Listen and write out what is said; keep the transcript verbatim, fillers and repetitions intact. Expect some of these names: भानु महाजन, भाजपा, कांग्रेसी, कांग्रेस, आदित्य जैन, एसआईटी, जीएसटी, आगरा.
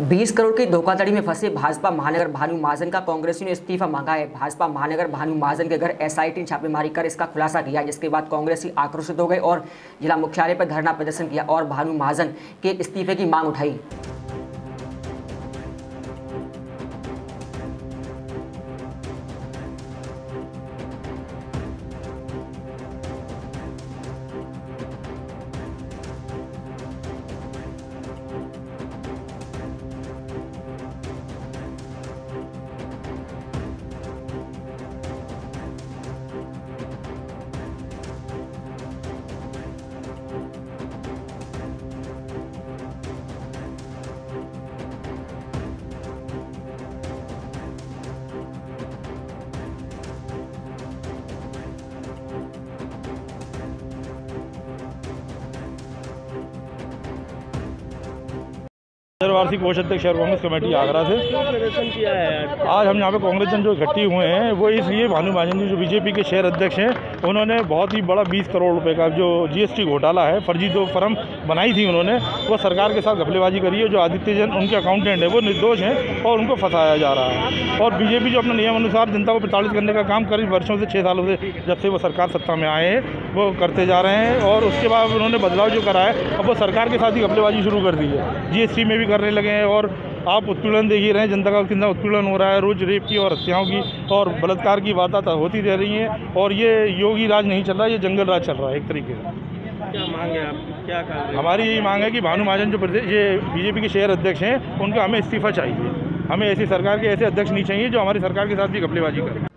बीस करोड़ की धोखाधड़ी में फंसे भाजपा महानगर भानु महाजन का कांग्रेसियों ने इस्तीफा मांगा है। भाजपा महानगर भानु महाजन के घर एसआईटी ने छापेमारी कर इसका खुलासा किया, जिसके बाद कांग्रेसी आक्रोशित हो गए और जिला मुख्यालय पर धरना प्रदर्शन किया और भानु महाजन के इस्तीफे की मांग उठाई। वार्षिक कोष अध्यक्ष शहर कांग्रेस कमेटी आगरा से आज हम यहाँ पे कांग्रेस जन जो इकट्ठे हुए हैं वो इसलिए भानु महाजन जी जो बीजेपी के शहर अध्यक्ष हैं उन्होंने बहुत ही बड़ा बीस करोड़ रुपए का जो जीएसटी घोटाला है, फर्जी जो फर्म बनाई थी उन्होंने, वो सरकार के साथ घपलेबाजी करी है। जो आदित्य जैन उनके अकाउंटेंट है वो निर्दोष हैं और उनको फंसाया जा रहा है। और बीजेपी जो अपने नियमानुसार जनता को प्रताड़ित करने का काम करीब वर्षों से, छः सालों से जब से वो सरकार सत्ता में आए हैं वो करते जा रहे हैं। और उसके बाद उन्होंने बदलाव जो करा है अब वो सरकार के साथ ही घपलेबाजी शुरू कर दी है, जीएसटी में भी करने लगे हैं। और आप उत्पीड़न देख ही रहे हैं, जनता का कितना उत्पीड़न हो रहा है। रोज रेप की और हत्याओं की और बलात्कार की वार्ता होती रह रही है। और ये योगी राज नहीं चल रहा, ये जंगल राज चल रहा है एक तरीके से। क्या मांग है आप, क्या कहा? हमारी यही मांग है कि भानु महाजन जो प्रदेश ये बीजेपी के शहर अध्यक्ष हैं उनका हमें इस्तीफा चाहिए। हमें ऐसी सरकार के ऐसे अध्यक्ष नहीं चाहिए जो हमारी सरकार के साथ भी घपलेबाजी करें।